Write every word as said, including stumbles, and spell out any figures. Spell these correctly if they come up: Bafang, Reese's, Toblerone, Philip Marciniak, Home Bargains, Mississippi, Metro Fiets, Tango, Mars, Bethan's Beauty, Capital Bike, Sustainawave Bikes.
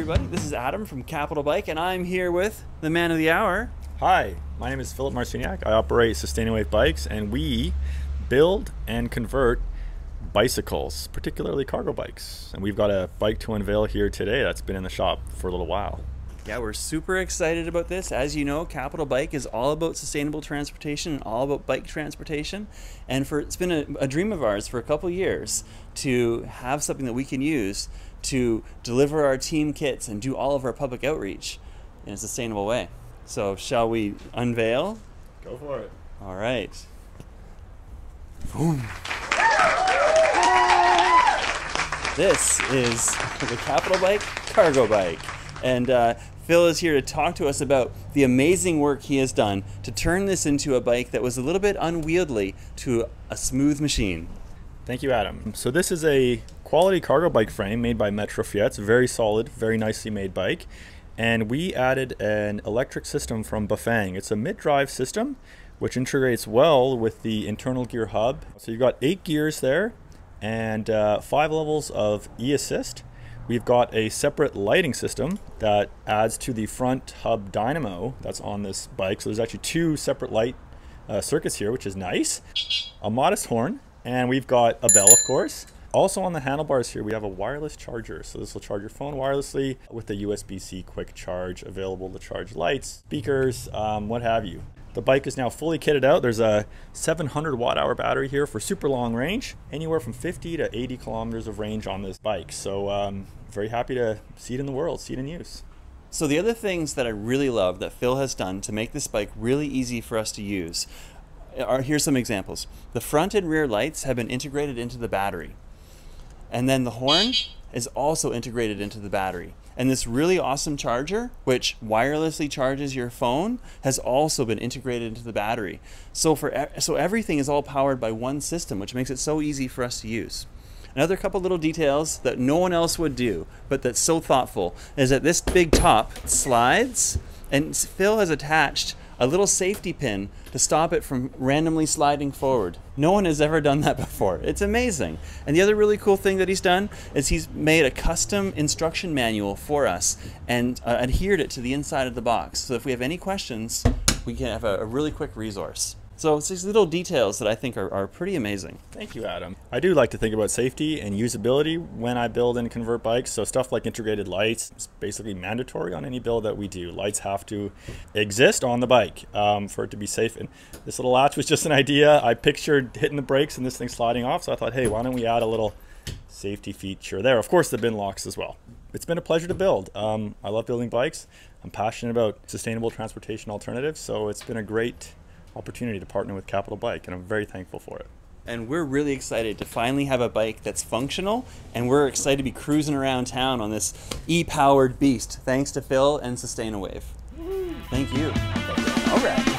everybody. This is Adam from Capital Bike, and I'm here with the man of the hour. Hi, my name is Philip Marciniak. I operate Sustainawave Bikes, and we build and convert bicycles, particularly cargo bikes. And we've got a bike to unveil here today that's been in the shop for a little while. Yeah, we're super excited about this. As you know, Capital Bike is all about sustainable transportation and all about bike transportation. And for it's been a, a dream of ours for a couple years to have something that we can use to deliver our team kits and do all of our public outreach in a sustainable way. So shall we unveil? Go for it. All right. Boom. This is the Capital Bike Cargo Bike. And uh, Phil is here to talk to us about the amazing work he has done to turn this into a bike that was a little bit unwieldy to a smooth machine. Thank you, Adam. So this is a quality cargo bike frame made by Metro Fiets, very solid, very nicely made bike. And we added an electric system from Bafang. It's a mid-drive system, which integrates well with the internal gear hub. So you've got eight gears there and uh, five levels of e-assist. We've got a separate lighting system that adds to the front hub dynamo that's on this bike. So there's actually two separate light uh, circuits here, which is nice. A modest horn, and we've got a bell, of course. Also on the handlebars here, we have a wireless charger. So this will charge your phone wirelessly with a U S B C quick charge available to charge lights, speakers, um, what have you. The bike is now fully kitted out. There's a seven hundred watt hour battery here for super long range, anywhere from fifty to eighty kilometers of range on this bike. So um, very happy to see it in the world, see it in use. So the other things that I really love that Phil has done to make this bike really easy for us to use are, here's some examples. The front and rear lights have been integrated into the battery. And then the horn is also integrated into the battery. And this really awesome charger, which wirelessly charges your phone, has also been integrated into the battery. So for so everything is all powered by one system, which makes it so easy for us to use. Another couple little details that no one else would do, but that's so thoughtful, is that this big top slides, and Phil has attached a little safety pin to stop it from randomly sliding forward. No one has ever done that before. It's amazing. And the other really cool thing that he's done is he's made a custom instruction manual for us and uh, adhered it to the inside of the box. So if we have any questions, we can have a, a really quick resource. So it's these little details that I think are, are pretty amazing. Thank you, Adam. I do like to think about safety and usability when I build and convert bikes. So stuff like integrated lights is basically mandatory on any build that we do. Lights have to exist on the bike um, for it to be safe. And this little latch was just an idea. I pictured hitting the brakes and this thing sliding off. So I thought, hey, why don't we add a little safety feature there? Of course, the bin locks as well. It's been a pleasure to build. Um, I love building bikes. I'm passionate about sustainable transportation alternatives. So it's been a great opportunity to partner with Capital Bike, and I'm very thankful for it. And we're really excited to finally have a bike that's functional, and we're excited to be cruising around town on this e-powered beast, thanks to Phil and Sustainawave. Thank you. All right.